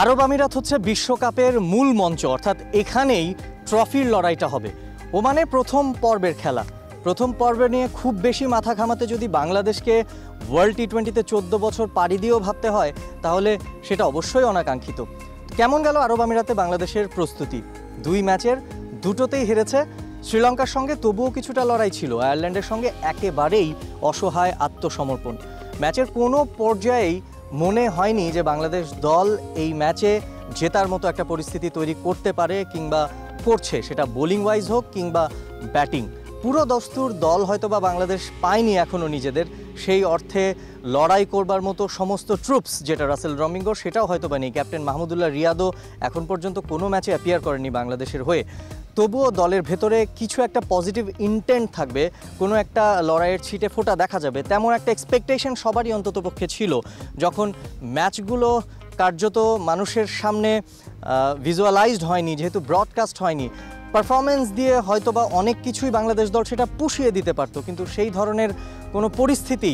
आरब आमिरात होच्छे विश्वकपर मूल मंच अर्थात एखानेई ट्रफिर लड़ाईटा होबे। ओमाने प्रथम पर्वेर खेला प्रथम पर्व निये खूब बेशी माथा घामाते जोदि बांग्लादेशके वर्ल्ड टी-20 14 बछर पाड़ी दिएओ भाबते हय ताहले सेटा अवश्यई अनाकांक्षित। केमन गेल आरब आमिराते बांग्लादेशेर प्रस्तुति? दुई मैचेर दुटोतेई हेरेছে। श्रीलंकार संगे तबुओ किछुटा लड़ाई छिलो, आयारलैंडेर संगे एकेबारेई असहाय आत्मसमर्पण। मैचेर कोनो पर्यायेई मने हयनि जे बांग्लादेश दल एई मैचे जेतार मतो एकटा परिस्थिति तैरि करते पारे किंबा करছে, सेटा बोलिंग वाइज होक किंबा बैटिंग। पुरो दस्तुर दल हयतोबा बांग्लादेश पायनि एखोनो निजेदेर सेई अर्थे लड़ाई करबार मतो समस्त ट्रुप्स जेटा रासेल रमिंगो सेटाओ हयतोबा नेই। कैप्टेन माहमुदुल्लाह रियादो एखन पर्यन्त कोनो मैचे अपियार करेनনি बांग्लादेशेर हয়ে। तबुओ दलेर भेतरे किछु एकटा पजिटिव इंटेंट थाकবে, কোনো একটা लड़ाइয়ের छिटे फोटा देखा जाবে, तेमन একটা एक्सपेक्टेशन सबाরই অন্ততপক্ষে ছিল। যখন ম্যাচগুলো কার্যত মানুষের সামনে ভিজুয়ালাইজড হয়নি, যেহেতু ব্রডকাস্ট হয়নি, পারফরম্যান্স দিয়ে হয়তোবা অনেক কিছুই বাংলাদেশ দল সেটা পুষিয়ে দিতে পারত, কিন্তু সেই ধরনের কোনো পরিস্থিতি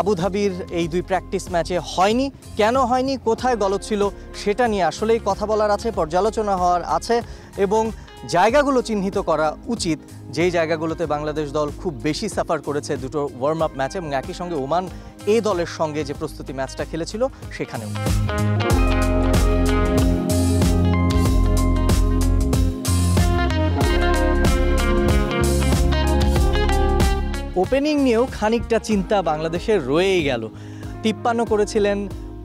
আবুধাবির এই দুই প্র্যাকটিস ম্যাচে হয়নি। কেন হয়নি, কোথায় গলত ছিল, সেটা নিয়ে আসলেই কথা বলার আছে, পর্যালোচনা হওয়ার আছে এবং জায়গাগুলো চিহ্নিত করা উচিত যেই জায়গাগুলোতে বাংলাদেশ দল খুব বেশি সাফার করেছে দুটো ওয়ার্ম আপ ম্যাচে এবং একই সঙ্গে ওমান এ দলের সঙ্গে যে প্রস্তুতি ম্যাচটা খেলেছিল সেখানেও। ओपेनिंग निয়েও খানিকটা চিন্তা বাংলাদেশের রয়েই গেল। ৫৩ করেছিলেন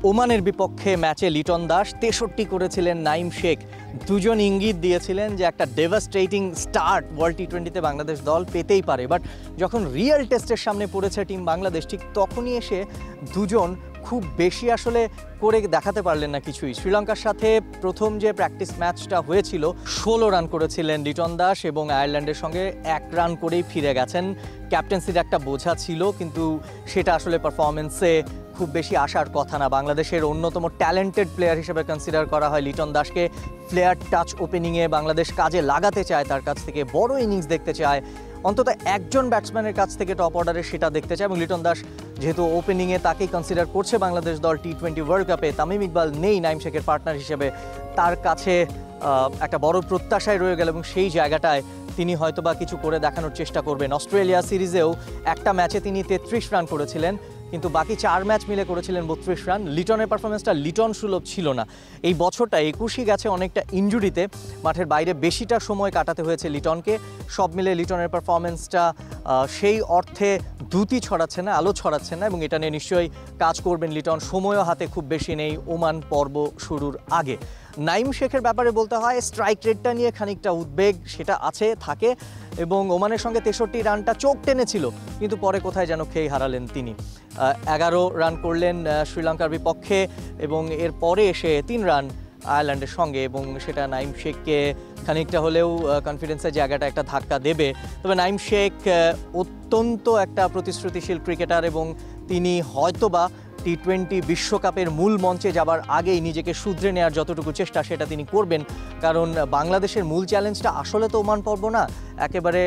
ওমানের বিপক্ষে ম্যাচে লিটন দাস, ৬৩ করেছিলেন নাঈম শেখ। দুজন ইঙ্গিত দিয়েছিলেন যে একটা ডেভাস্টেটিং স্টার্ট ওয়ার্ল্ড টি-20তে বাংলাদেশ দল পেতেই পারে, বাট যখন রিয়েল টেস্টের সামনে পড়েছে টিম বাংলাদেশ ঠিক তখনই এসে দুজন খুব বেশি আসলে করে দেখাতে পারলেন না কিছুই। শ্রীলঙ্কার সাথে প্রথম যে প্র্যাকটিস ম্যাচটা হয়েছিল ১৬ রান করেছিলেন লিটন দাস এবং আয়ারল্যান্ডের সঙ্গে ১ রান করেই ফিরে গেছেন। ক্যাপ্টেন্সির একটা বোঝা ছিল কিন্তু সেটা আসলে পারফরম্যান্সে খুব বেশি আশার কথা না। বাংলাদেশের অন্যতম ট্যালেন্টেড প্লেয়ার হিসেবে কনসিডার করা হয় লিটন দাসকে। প্লেয়ার টাচ ওপেনিংয়ে বাংলাদেশ কাজে লাগাতে চায়, তার কাছ থেকে বড় ইনিংস দেখতে চায়, অন্তত একজন ব্যাটসম্যানের কাছ থেকে টপ অর্ডারে সেটা দেখতে চায় এবং লিটন দাস যেহেতু ওপেনিংয়ে তাকেই কনসিডার করছে বাংলাদেশ দল। টি-20 ওয়ার্ল্ড কাপে তামিম ইকবাল নেই নাঈম শেখের পার্টনার হিসেবে, তার কাছে একটা বড় প্রত্যাশায় রয়ে গেল এবং সেই জায়গাটায় তিনি হয়তোবা কিছু করে দেখানোর চেষ্টা করবেন। অস্ট্রেলিয়া সিরিজেও একটা ম্যাচে তিনি ৩৩ রান করেছিলেন কিন্তু বাকি ৪ ম্যাচ মিলে করেছিলেন ৩২ রান। লিটনের পারফরম্যান্সটা লিটন সুলভ ছিল না। এই বছরটা ২১ই গেছে অনেকটা ইনজুরিতে, মাঠের বাইরে বেশিটা সময় কাটাতে হয়েছে লিটনকে। সব মিলে লিটনের পারফরম্যান্সটা সেই অর্থে দ্যুতি ছড়াচ্ছে না, আলো ছড়াচ্ছে না এবং এটা নিয়ে নিশ্চয়ই কাজ করবেন লিটন। সময়ও হাতে খুব বেশি নেই ওমান পর্ব শুরুর আগে। নাঈম শেখের ব্যাপারে বলতে হয় স্ট্রাইক রেটটা নিয়ে খানিকটা উদ্বেগ সেটা আছে থাকে এবং ওমানের সঙ্গে ৬৩ রানটা চোখ টেনেছিল কিন্তু পরে কোথায় যেন খেয়ে হারালেন তিনি। ১১ রান করলেন শ্রীলঙ্কার বিপক্ষে এবং এর পরে এসে ৩ রান আয়ারল্যান্ডের সঙ্গে এবং সেটা নাঈম শেখকে খানিকটা হলেও কনফিডেন্সের জায়গাটা একটা ধাক্কা দেবে। তবে নাঈম শেখ অত্যন্ত একটা প্রতিশ্রুতিশীল ক্রিকেটার এবং তিনি হয়তোবা টি-20 বিশ্বকাপের মূল মঞ্চে যাবার আগেই নিজেকে শুধরে নেওয়ার যতটুকু চেষ্টা সেটা তিনি করবেন, কারণ বাংলাদেশের মূল চ্যালেঞ্জটা আসলে তো ওমান পর্ব না। একেবারে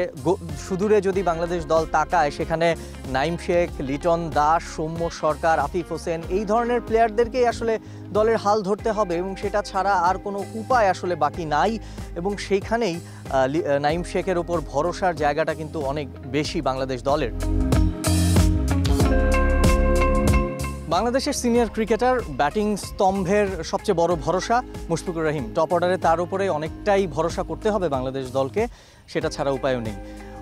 সুদূরে যদি বাংলাদেশ দল তাকায় সেখানে নাঈম শেখ, লিটন দাস, সৌম্য সরকার, আফিফ হোসেন এই ধরনের প্লেয়ারদেরকেই আসলে দলের হাল ধরতে হবে এবং সেটা ছাড়া আর কোনো উপায় আসলে বাকি নাই এবং সেইখানেই নাঈম শেখের ওপর ভরসার জায়গাটা কিন্তু অনেক বেশি বাংলাদেশ দলের। বাংলাদেশের সিনিয়র ক্রিকেটার ব্যাটিং স্তম্ভের সবচেয়ে বড় ভরসা মুশফিকুর রহিম, টপ অর্ডারে তার উপরে অনেকটাই ভরসা করতে হবে বাংলাদেশ দলকে, সেটা ছাড়া উপায়ও নেই।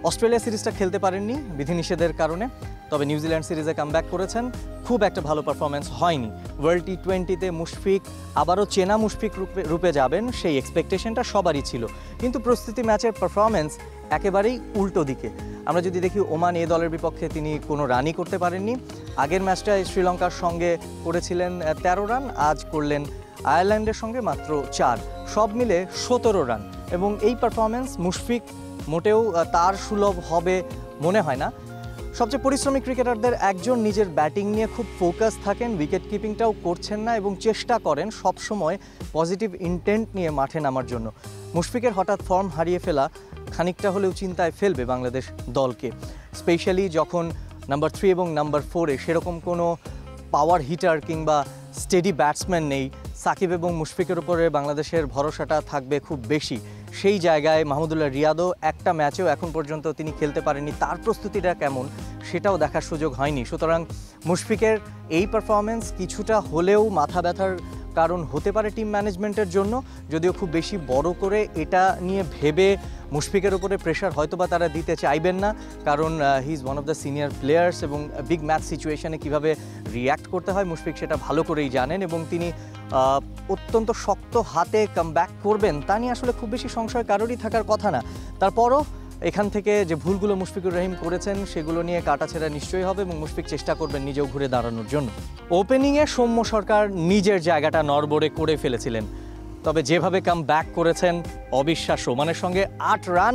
অস্ট্রেলিয়া সিরিজটা খেলতে পারেননি বিধিনিষেধের কারণে, তবে নিউজিল্যান্ড সিরিজে কামব্যাক করেছেন, খুব একটা ভালো পারফরম্যান্স হয়নি। ওয়ার্ল্ড টি-20তে মুশফিক আবারও চেনা মুশফিক রূপে যাবেন সেই এক্সপেকটেশনটা সবারই ছিল, কিন্তু প্রস্তুতি ম্যাচের পারফরম্যান্স একেবারেই উল্টো দিকে। আমরা যদি দেখি ওমান এ দলের বিপক্ষে তিনি কোনো রানই করতে পারেননি। আগের ম্যাচটায় শ্রীলঙ্কার সঙ্গে করেছিলেন ১৩ রান, আজ করলেন আয়ারল্যান্ডের সঙ্গে মাত্র ৪, সব মিলে ১৭ রান এবং এই পারফরম্যান্স মুশফিক মোটেও তার সুলভ হবে মনে হয় না। সবচেয়ে পরিশ্রমী ক্রিকেটারদের একজন, নিজের ব্যাটিং নিয়ে খুব ফোকাস থাকেন, উইকেট কিপিংটাও করছেন না এবং চেষ্টা করেন সবসময় পজিটিভ ইন্টেন্ট নিয়ে মাঠে নামার জন্য। মুশফিকের হঠাৎ ফর্ম হারিয়ে ফেলা খানিকটা হলেও চিন্তায় ফেলবে বাংলাদেশ দলকে, স্পেশালি যখন নাম্বার 3 এবং নাম্বার 4-এ সেরকম কোনো পাওয়ার হিটার কিংবা স্টেডি ব্যাটসম্যান নেই। সাকিব এবং মুশফিকের উপরে বাংলাদেশের ভরসাটা থাকবে খুব বেশি। সেই জায়গায় মাহমুদুল্লাহ রিয়াদও একটা ম্যাচেও এখন পর্যন্ত তিনি খেলতে পারেননি, তার প্রস্তুতিটা কেমন সেটাও দেখার সুযোগ হয়নি। সুতরাং মুশফিকের এই পারফরমেন্স কিছুটা হলেও মাথা ব্যথার কারণ হতে পারে টিম ম্যানেজমেন্টের জন্য, যদিও খুব বেশি বড় করে এটা নিয়ে ভেবে মুশফিকের উপরে প্রেশার হয়তোবা তারা দিতে চাইবেন না, কারণ he is one of the senior players এবং বিগ ম্যাচ সিচুয়েশনে কীভাবে রিয়্যাক্ট করতে হয় মুশফিক সেটা ভালো করেই জানেন এবং তিনি অত্যন্ত শক্ত হাতে কামব্যাক করবেন তা নিয়ে আসলে খুব বেশি সংশয় কারোরই থাকার কথা না। তারপরও এখান থেকে যে ভুলগুলো মুশফিকুর রহিম করেছেন সেগুলো নিয়ে কাটাছেড়া নিশ্চয়ই হবে এবং মুশফিক চেষ্টা করবেন নিজেও ঘুরে দাঁড়ানোর জন্য। ওপেনিংয়ে সৌম্য সরকার নিজের জায়গাটা নড়বড়ে করে ফেলেছিলেন, তবে যেভাবে কাম ব্যাক করেছেন অবিশ্বাস্য, মানে সঙ্গে 8 রান,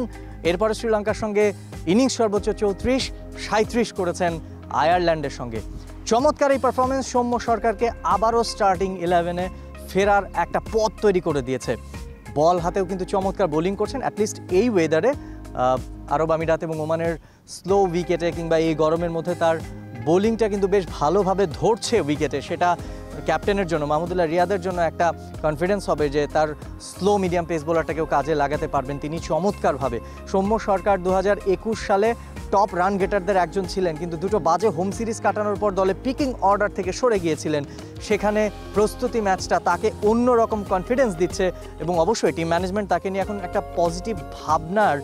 এরপরে শ্রীলঙ্কার সঙ্গে ইনিংস সর্বোচ্চ 34, 37 করেছেন আয়ারল্যান্ডের সঙ্গে। চমৎকার এই পারফরমেন্স সৌম্য সরকারকে আবারও স্টার্টিং 11-এ ফেরার একটা পথ তৈরি করে দিয়েছে। বল হাতেও কিন্তু চমৎকার বোলিং করছেন, অ্যাটলিস্ট এই ওয়েদারে আরব আমিরাত এবং ওমানের স্লো উইকেটে কিংবা এই গরমের মধ্যে তার বোলিংটা কিন্তু বেশ ভালোভাবে ধরছে উইকেটে, সেটা ক্যাপ্টেনের জন্য মাহমুদুল্লাহ রিয়াদের জন্য একটা কনফিডেন্স হবে যে তার স্লো মিডিয়াম পেস বোলারটাকেও কাজে লাগাতে পারবেন তিনি চমৎকারভাবে। সৌম্য সরকার 2021 সালে টপ রান গেটারদের একজন ছিলেন, কিন্তু দুটো বাজে হোম সিরিজ কাটানোর পর দলে পিকিং অর্ডার থেকে সরে গিয়েছিলেন। সেখানে প্রস্তুতি ম্যাচটা তাকে অন্যরকম কনফিডেন্স দিচ্ছে এবং অবশ্যই টিম ম্যানেজমেন্ট তাকে নিয়ে এখন একটা পজিটিভ ভাবনার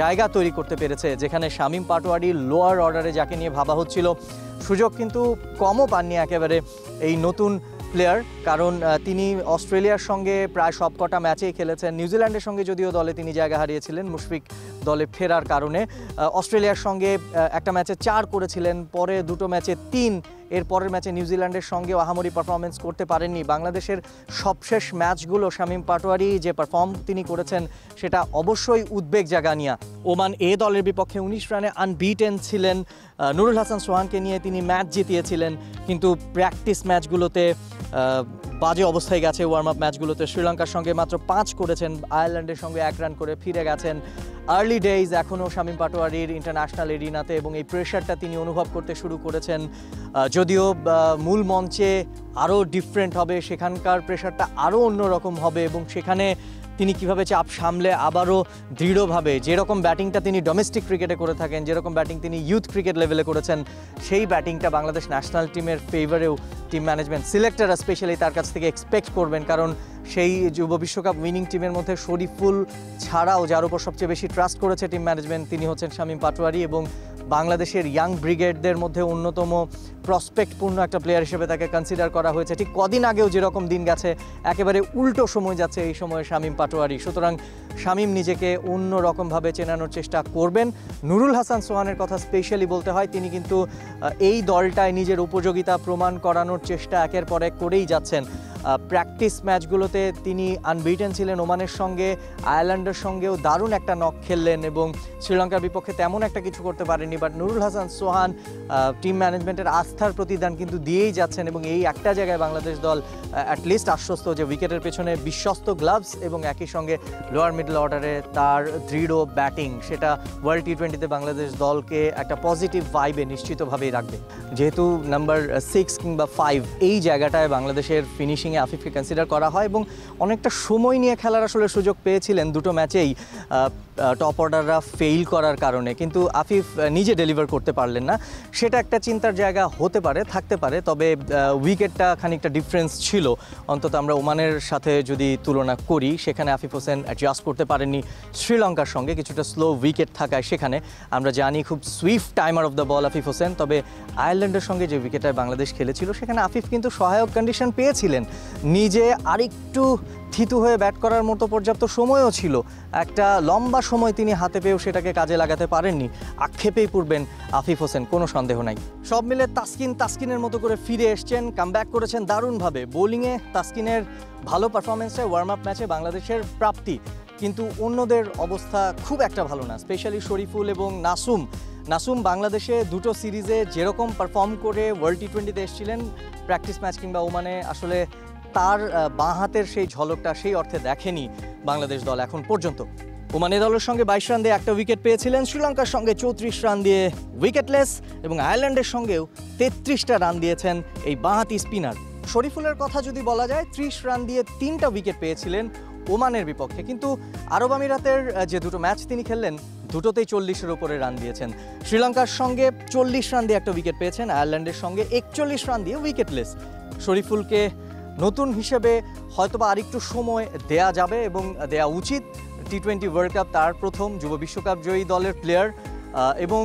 জায়গা তৈরি করতে পেরেছে। যেখানে শামীম পাটোয়ারি লোয়ার অর্ডারে যাকে নিয়ে ভাবা হচ্ছিল, সুযোগ কিন্তু কমও পাননি একেবারে এই নতুন প্লেয়ার, কারণ তিনি অস্ট্রেলিয়ার সঙ্গে প্রায় সবকটা ম্যাচেই খেলেছেন। নিউজিল্যান্ডের সঙ্গে যদিও দলে তিনি জায়গা হারিয়েছিলেন মুশফিক দলে ফেরার কারণে, অস্ট্রেলিয়ার সঙ্গে একটা ম্যাচে 4 করেছিলেন, পরে দুটো ম্যাচে 3, এর পরের ম্যাচে নিউজিল্যান্ডের সঙ্গে আহামরি পারফরমেন্স করতে পারেননি। বাংলাদেশের সবশেষ ম্যাচগুলো শামীম পাটোয়ারি যে পারফর্ম তিনি করেছেন সেটা অবশ্যই উদ্বেগ জাগা নিয়ে। ওমান এ দলের বিপক্ষে 19 রানে আনবিটেন ছিলেন, নুরুল হাসান সোহানকে নিয়ে তিনি ম্যাচ জিতিয়েছিলেন, কিন্তু প্র্যাকটিস ম্যাচগুলোতে বাজে অবস্থায় গেছে। ওয়ার্ম আপ ম্যাচগুলোতে শ্রীলঙ্কার সঙ্গে মাত্র 5 করেছেন, আয়ারল্যান্ডের সঙ্গে 1 রান করে ফিরে গেছেন। আর্লি ডেইজ এখনও শামীম পাটোয়ারির ইন্টারন্যাশনাল এরিনাতে এবং এই প্রেশারটা তিনি অনুভব করতে শুরু করেছেন, যদিও মূল মঞ্চে আরও ডিফারেন্ট হবে, সেখানকার প্রেশারটা আরও অন্যরকম হবে এবং সেখানে তিনি কিভাবে চাপ সামলে আবারও দৃঢ়ভাবে যেরকম ব্যাটিংটা তিনি ডোমেস্টিক ক্রিকেটে করে থাকেন, যেরকম ব্যাটিং তিনি ইউথ ক্রিকেট লেভেলে করেছেন, সেই ব্যাটিংটা বাংলাদেশ ন্যাশনাল টিমের ফেভারেও টিম ম্যানেজমেন্ট সিলেক্টররা স্পেশালি তার কাছ থেকে এক্সপেক্ট করবেন। কারণ সেই যুব বিশ্বকাপ উইনিং টিমের মধ্যে শরীফুল ছাড়াও যার উপর সবচেয়ে বেশি ট্রাস্ট করেছে টিম ম্যানেজমেন্ট তিনি হচ্ছেন শামীম পাটোয়ারি এবং বাংলাদেশের ইয়াং ব্রিগেডদের মধ্যে অন্যতম প্রসপেক্টপূর্ণ একটা প্লেয়ার হিসেবে তাকে কনসিডার করা হয়েছে। ঠিক কদিন আগেও যেরকম দিন গেছে একেবারে উল্টো সময় যাচ্ছে এই সময়ে শামীম পাটোয়ারি। সুতরাং শামীম নিজেকে অন্য রকমভাবে চেনানোর চেষ্টা করবেন। নুরুল হাসান সোহানের কথা স্পেশালি বলতে হয়, তিনি কিন্তু এই দলটায় নিজের উপযোগিতা প্রমাণ করানোর চেষ্টা একের পর এক করেই যাচ্ছেন। প্র্যাকটিস ম্যাচগুলোতে তিনি আনবিটেন ছিলেন, ওমানের সঙ্গে আয়ারল্যান্ডের সঙ্গেও দারুণ একটা নক খেললেন এবং শ্রীলঙ্কার বিপক্ষে তেমন একটা কিছু করতে পারেননি। বাট নুরুল হাসান সোহান টিম ম্যানেজমেন্টের আস্থার প্রতিদান কিন্তু দিয়েই যাচ্ছেন এবং এই একটা জায়গায় বাংলাদেশ দল অ্যাটলিস্ট আশ্বস্ত যে উইকেটের পেছনে বিশ্বস্ত গ্লাভস এবং একই সঙ্গে লোয়ার মিডল অর্ডারে তার দৃঢ় ব্যাটিং, সেটা ওয়ার্ল্ড টি20তে বাংলাদেশ দলকে একটা পজিটিভ ভাইবে নিশ্চিতভাবেই রাখবে। যেহেতু নাম্বার 6 কিংবা 5 এই জায়গাটায় বাংলাদেশের ফিনিশিং আফিফকে কনসিডার করা হয় এবং অনেকটা সময় নিয়ে খেলার আসলে সুযোগ পেয়েছিলেন দুটো ম্যাচেই টপ অর্ডাররা ফেইল করার কারণে, কিন্তু আফিফ নিজে ডেলিভার করতে পারলেন না, সেটা একটা চিন্তার জায়গা হতে পারে, থাকতে পারে। তবে উইকেটটা খানিকটা ডিফারেন্স ছিল, অন্তত আমরা ওমানের সাথে যদি তুলনা করি সেখানে আফিফ হোসেন অ্যাডজাস্ট করতে পারেননি শ্রীলঙ্কার সঙ্গে, কিছুটা স্লো উইকেট থাকায় সেখানে আমরা জানি খুব swift timer of the ball Afif Hossain. তবে আয়ারল্যান্ডের সঙ্গে যে উইকেটে বাংলাদেশ খেলেছিল সেখানে আফিফ কিন্তু সহায়ক কন্ডিশন পেয়েছিলেন, নিজে আরেকটু থিতু হয়ে ব্যাট করার মতো পর্যাপ্ত সময়ও ছিল, একটা লম্বা সময় তিনি হাতে পেয়েও সেটাকে কাজে লাগাতে পারেননি। আক্ষেপেই পড়বেন আফিফ হোসেন, কোনো সন্দেহ নাই। সব মিলে তাসকিনের মতো করে ফিরে এসেছেন, কামব্যাক করেছেন দারুণভাবে। বোলিংয়ে তাসকিনের ভালো পারফরমেন্সে ওয়ার্ম আপ ম্যাচে বাংলাদেশের প্রাপ্তি, কিন্তু অন্যদের অবস্থা খুব একটা ভালো না, স্পেশালি শরীফুল এবং নাসুম বাংলাদেশে দুটো সিরিজে যেরকম পারফর্ম করে ওয়ার্ল্ড টি20তে এসেছিলেন, প্র্যাকটিস ম্যাচ কিংবা ওমানে আসলে তার বাঁ হাতের সেই ঝলকটা সেই অর্থে দেখেনি বাংলাদেশ দল এখন পর্যন্ত। ওমানে দলের সঙ্গে 22 রান দিয়ে একটা উইকেট পেয়েছিলেন, শ্রীলঙ্কার সঙ্গে 34 রান দিয়ে উইকেটলেস এবং আয়ারল্যান্ডের সঙ্গেও 33টা রান দিয়েছেন এই বাঁহাতি স্পিনার। शरीफुलेर कथा जोदि बला जाय 30 रान दिए 3टा विकेट पेयेछिलेन ओमानेर विपक्षे, किन्तु आरब आमिरातेर जे दुटो मैच तिनि खेललेन दुटोतेई 40-এর উপরে রান দিয়েছেন। श्रीलंकार संगे 40 रान दिए 1टा विकेट पेयेछेन, आयारलैंडेर संगे 41 रान दिए विकेटलेस। शरीफुलके नतून हिसेबे हयतोबा आरेकटु समय देया जाबे एबं देया उचित। टी20 वर्ल्ड कप तार प्रथम, युब विश्वकप जयी दलेर प्लेयार एबं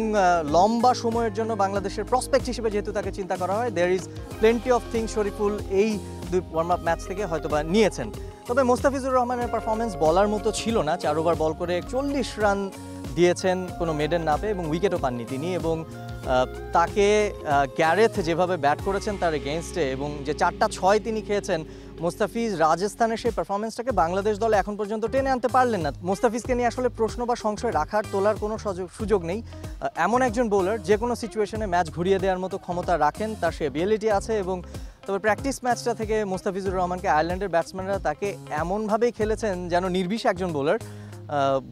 लम्बा समयेर जोन्नो बांग्लादेशेर प्रस्पेक्ट हिसेबे जेहेतु ताके चिंता करा हय, there is plenty of things Shariful एई दुई वार्म अप मैच थेके हयतोबा नियेछेन। तबे मुस्ताफिजुर रहमानेर पारफरमेंस बलार मतो छिलो ना, 4 ओभार बल करे 41 रान दिएछेन, कोनो मेडেন ना पेয়ে एबं उइकेटও पाननि तिनि। एबं ताके ग्यारेथ जेभावे बैट करेছেন तार एगेंस्टे एबं जे 4টা 6 তিনি খেয়েছেন, मुस्ताफिज राजस्थान से परफरमेंसটাকে বাংলাদেশ দল এখন পর্যন্ত টেনে আনতে পারলেন না। মুস্তাফিজকে নিয়ে আসলে প্রশ্ন বা সংশয় রাখার তোলার কোনো সুযোগ নেই। এমন একজন বোলার যে কোনো সিচুয়েশনে ম্যাচ ঘুরিয়ে দেওয়ার মতো ক্ষমতা রাখেন, তার সেই এবিলিটি আছে। এবং তবে প্র্যাকটিস ম্যাচটা থেকে মুস্তাফিজুর রহমানকে আয়ারল্যান্ডের ব্যাটসম্যানরা তাকে এমনভাবেই খেলেছেন যেন নির্বিষ একজন বোলার।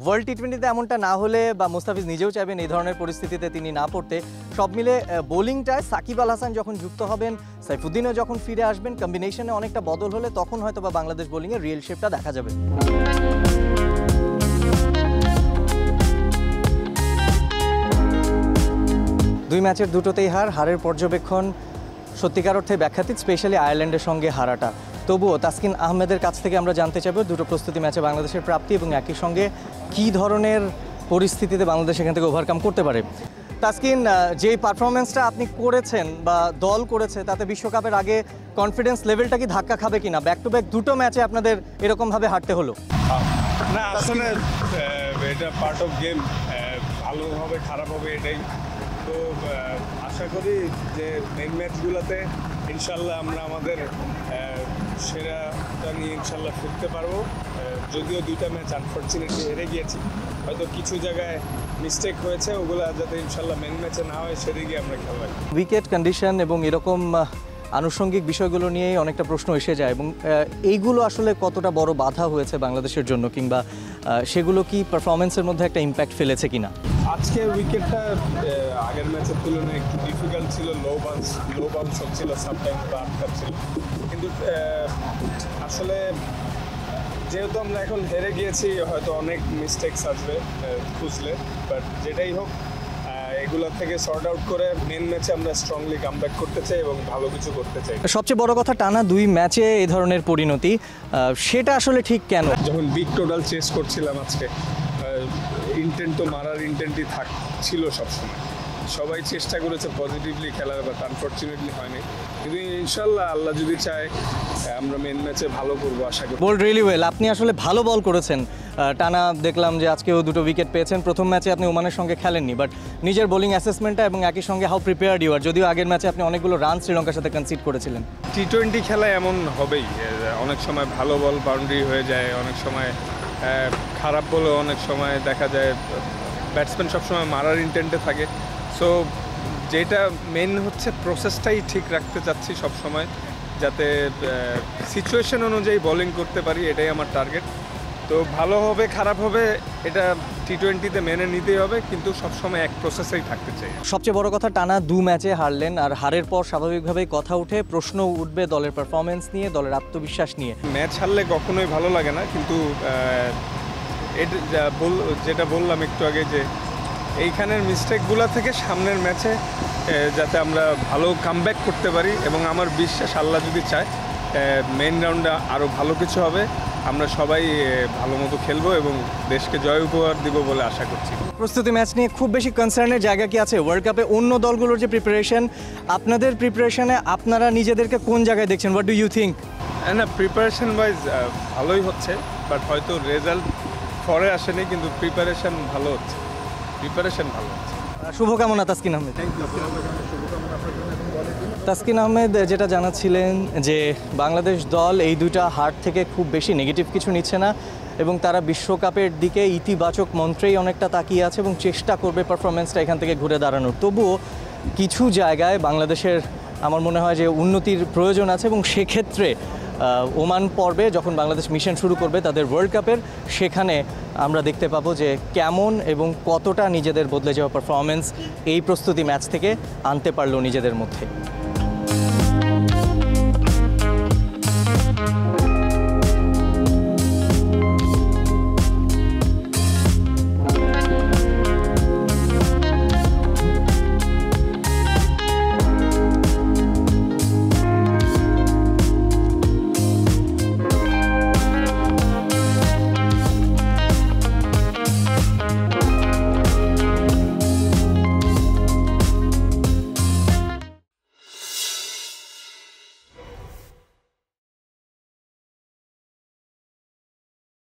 वर्ल्ड टी20 एमनटा ना होले बा मुस्ताफिज निजेও চাইবেন এই ধরনের পরিস্থিতিতে তিনি না পড়তে। সব মিলে বোলিংটায় সাকিব আল হাসান যখন যুক্ত হবেন, সাইফুদ্দিনও যখন ফিরে আসবেন, কম্বিনেশনে অনেকটা বদল হলে তখন হয়তো বা বাংলাদেশ বোলিং এর রিয়েল শেপটা দেখা যাবে। দুই ম্যাচের দুটোতেই হার, হারের পর্যবেক্ষণ সত্যিকার অর্থে ব্যাখ্যাতীত, স্পেশালি আয়ারল্যান্ডের সঙ্গে হারাটা। তবুও তাসকিন আহমেদের কাছ থেকে আমরা জানতে চাইব দুটো প্রস্তুতি ম্যাচে বাংলাদেশের প্রাপ্তি এবং একই সঙ্গে কী ধরনের পরিস্থিতিতে বাংলাদেশ এখান থেকে ওভারকাম করতে পারে। তাসকিন, যেই পারফরমেন্সটা আপনি করেছেন বা দল করেছে তাতে বিশ্বকাপের আগে কনফিডেন্স লেভেলটা কি ধাক্কা খাবে কিনা? ব্যাক টু ব্যাক দুটো ম্যাচে আপনাদের এরকমভাবে হারতে হলো না, আসলে এটা পার্ট অফ গেম, ভালো হবে খারাপ হবে এটাই। তো আশা করি যে এই ম্যাচগুলোতে ইনশাল্লাহ আমরা আমাদের সেরাটা নিয়ে ইনশাল্লাহ ফিরতে পারবো। যদিও দুইটা ম্যাচ আনফর্চুনেটলি হেরে গিয়েছি, হয়তো কিছু জায়গায় মিস্টেক হয়েছে, ওগুলো যাতে ইনশাল্লাহ মেন ম্যাচে না হয় সেরে গিয়ে আমরা খেলা। উইকেট কন্ডিশন এবং এরকম আনুষঙ্গিক বিষয়গুলো নিয়েই অনেকটা প্রশ্ন এসে যায়, এবং এইগুলো আসলে কতটা বড় বাধা হয়েছে বাংলাদেশের জন্য, কিংবা সেগুলো কি পারফরমেন্সের মধ্যে একটা ইম্প্যাক্ট ফেলেছে কিনা? আজকে উইকেটটা আগের ম্যাচের তুলনায় একটু ডিফিকাল্ট ছিল, লো বাউন্স হচ্ছিল সামটাইমস বা আটকাপ ছিল, কিন্তু আসলে যেহেতু আমরা এখন হেরে গিয়েছি হয়তো অনেক মিস্টেকস আসবে খুঁজলে, বাট যেটাই হোক এগুলো থেকে সর্ট আউট করে মেন ম্যাচে আমরা স্ট্রংলি কামব্যাক করতে চাই এবং ভালো কিছু করতে চাই। সবচেয়ে বড় কথা টানা দুই ম্যাচে এই ধরনের পরিণতি, সেটা আসলে ঠিক কেন? যখন বিগ টোটাল চেস করছিলাম আজকে ইন্টেন্ট তো মারার ইন্টেন্টই ছিল সবসময়, সবাই চেষ্টা করেছে পজিটিভলি খেলার, বাট আনফর্চুনেটলি হয়নি। কিন্তু ইনশাল্লাহ আল্লাহ যদি চায় আমরা মেন ম্যাচে ভালো করবো আশা করি। বল রিয়েলি ওয়েল, আপনি আসলে ভালো বল করেছেন টানা, দেখলাম যে আজকেও দুটো উইকেট পেয়েছেন। প্রথম ম্যাচে আপনি ওমানের সঙ্গে খেলেননি, বাট নিজের বোলিং অ্যাসেসমেন্টটা এবং একই সঙ্গে হাউ প্রিপেয়ার্ড ইউ আর, যদিও আগের ম্যাচে আপনি অনেকগুলো রান শ্রীলঙ্কার সাথে কনসিড করেছিলেন। টি20 খেলা এমন হবেই, অনেক সময় ভালো বল বাউন্ডারি হয়ে যায়, অনেক সময় খারাপ বলেও অনেক সময় দেখা যায়, ব্যাটসম্যান সবসময় মারার ইন্টেন্টে থাকে। সো যেটা মেন হচ্ছে প্রসেসটাই ঠিক রাখতে চাচ্ছি সবসময়, যাতে সিচুয়েশন অনুযায়ী বোলিং করতে পারি, এটাই আমার টার্গেট। তো ভালো হবে খারাপ হবে এটা টি20তে মেনে নিতেই হবে, কিন্তু সবসময় এক প্রসেসেই থাকতে চাই। সবচেয়ে বড় কথা টানা দু ম্যাচে হারলেন, আর হারের পর স্বাভাবিকভাবেই কথা উঠে, প্রশ্ন উঠবে দলের পারফরমেন্স নিয়ে, দলের আত্মবিশ্বাস নিয়ে। ম্যাচ হারলে কখনোই ভালো লাগে না, কিন্তু যেটা বললাম একটু আগে যে এইখানের মিস্টেকগুলো থেকে সামনের ম্যাচে যাতে আমরা ভালো কামব্যাক করতে পারি, এবং আমার বিশ্বাস আল্লাহ যদি চায় মেইন রাউন্ডে আরও ভালো কিছু হবে, আমরা সবাই ভালো মতো খেলবো এবং দেশকে জয় উপহার দিব বলে আশা করছি। প্রস্তুতি ম্যাচ নিয়ে খুব বেশি কনসার্নের জায়গা কি আছে? ওয়ার্ল্ড কাপে অন্য দলগুলোর যে প্রিপারেশন, আপনাদের প্রিপারেশনে আপনারা নিজেদেরকে কোন জায়গায় দেখছেন? What do you think? না, প্রিপারেশন ওয়াইজ ভালোই হচ্ছে, বাট হয়তো রেজাল্ট পরে আসেনি, কিন্তু প্রিপারেশন ভালো হচ্ছে, প্রিপারেশন ভালো হচ্ছে। শুভকামনা তাসকিন আহমেদ। Thank you. তাসকিন আহমেদ যেটা জানাচ্ছিলেন যে বাংলাদেশ দল এই দুইটা হার থেকে খুব বেশি নেগেটিভ কিছু নিচ্ছে না, এবং তারা বিশ্বকাপের দিকে ইতিবাচক মন্ত্রেই অনেকটা তাকিয়ে আছে এবং চেষ্টা করবে পারফরমেন্সটা এখান থেকে ঘুরে দাঁড়ানোর। তবুও কিছু জায়গায় বাংলাদেশের আমার মনে হয় যে উন্নতির প্রয়োজন আছে, এবং সেক্ষেত্রে ওমান পর্বে যখন বাংলাদেশ মিশন শুরু করবে তাদের ওয়ার্ল্ড কাপের, সেখানে আমরা দেখতে পাবো যে কেমন এবং কতটা নিজেদের বদলে যাওয়া পারফরমেন্স এই প্রস্তুতি ম্যাচ থেকে আনতে পারলো নিজেদের মধ্যে।